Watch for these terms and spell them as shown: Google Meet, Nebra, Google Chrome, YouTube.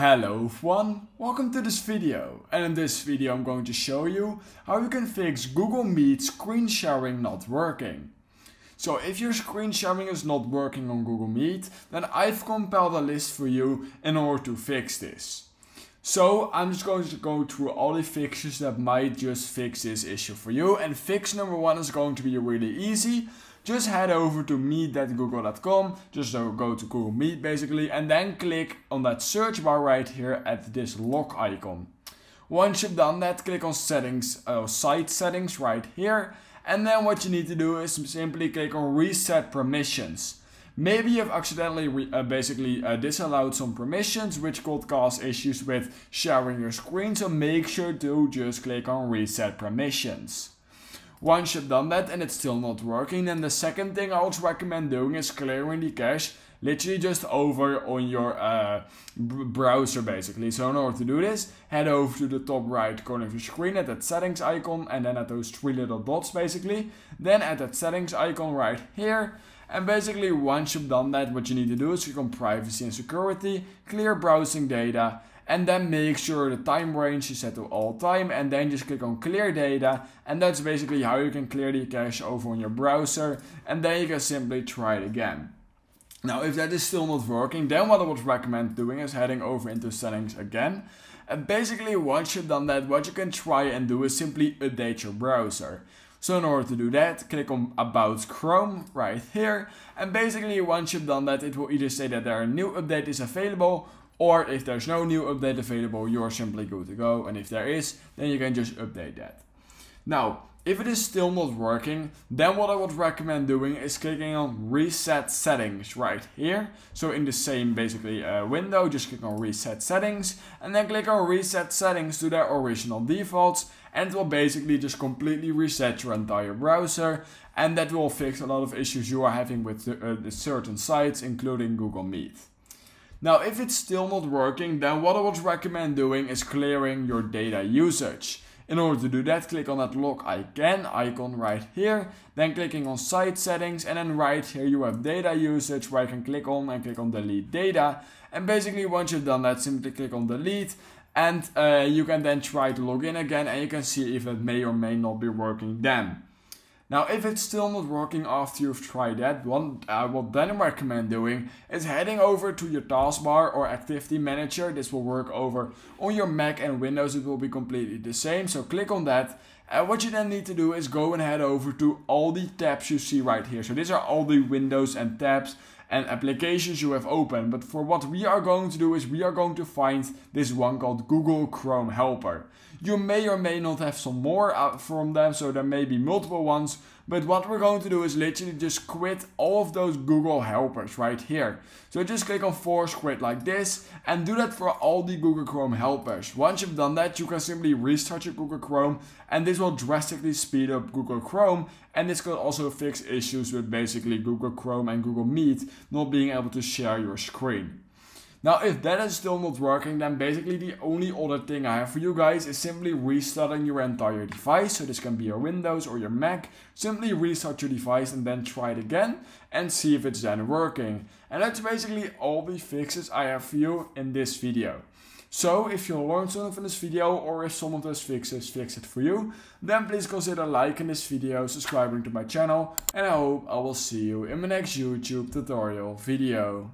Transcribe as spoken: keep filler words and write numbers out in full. Hello everyone, welcome to this video, and in this video I'm going to show you how you can fix Google Meet screen sharing not working. So if your screen sharing is not working on Google Meet, then I've compiled a list for you in order to fix this. So I'm just going to go through all the fixes that might just fix this issue for you, and fix number one is going to be really easy. Just head over to meet dot google dot com, just go to Google Meet basically, and then click on that search bar right here at this lock icon. Once you've done that, click on settings, uh, site settings right here, and then what you need to do is simply click on reset permissions. Maybe you've accidentally re uh, basically uh, disallowed some permissions which could cause issues with sharing your screen, so make sure to just click on reset permissions. Once you've done that and it's still not working, then the second thing I also recommend doing is clearing the cache literally just over on your uh, browser basically. So in order to do this, head over to the top right corner of your screen at that settings icon, and then at those three little dots basically, then at that settings icon right here. And basically once you've done that, what you need to do is click on privacy and security, clear browsing data, and then make sure the time range is set to all time, and then just click on clear data, and that's basically how you can clear the cache over on your browser, and then you can simply try it again. Now if that is still not working, then what I would recommend doing is heading over into settings again, and basically once you've done that, what you can try and do is simply update your browser. So in order to do that, click on About Chrome right here, and basically once you've done that, it will either say that there a new update is available, or if there's no new update available, you're simply good to go, and if there is, then you can just update that. Now, if it is still not working, then what I would recommend doing is clicking on Reset Settings right here. So in the same basically uh, window, just click on Reset Settings, and then click on Reset Settings to their original defaults, and it will basically just completely reset your entire browser, and that will fix a lot of issues you are having with the, uh, the certain sites, including Google Meet. Now if it's still not working, then what I would recommend doing is clearing your data usage. In order to do that, click on that lock icon, icon right here, then clicking on site settings, and then right here you have data usage where you can click on and click on delete data, and basically once you've done that, simply click on delete, and uh, you can then try to log in again, and you can see if it may or may not be working then. Now if it's still not working after you've tried that, what I would then recommend doing is heading over to your taskbar or activity manager. This will work over on your Mac and Windows, it will be completely the same, so click on that. And what you then need to do is go and head over to all the tabs you see right here. So these are all the windows and tabs and applications you have open, but for what we are going to do is we are going to find this one called Google Chrome Helper. You may or may not have some more from them, so there may be multiple ones, but what we're going to do is literally just quit all of those Google helpers right here. So just click on force quit like this, and do that for all the Google Chrome helpers. Once you've done that, you can simply restart your Google Chrome, and this will drastically speed up Google Chrome, and this could also fix issues with basically Google Chrome and Google Meet not being able to share your screen. Now if that is still not working, then basically the only other thing I have for you guys is simply restarting your entire device. So this can be your Windows or your Mac. Simply restart your device and then try it again and see if it's then working. And that's basically all the fixes I have for you in this video. So if you learned something from this video, or if some of those fixes fix it for you, then please consider liking this video, subscribing to my channel, and I hope I will see you in my next YouTube tutorial video.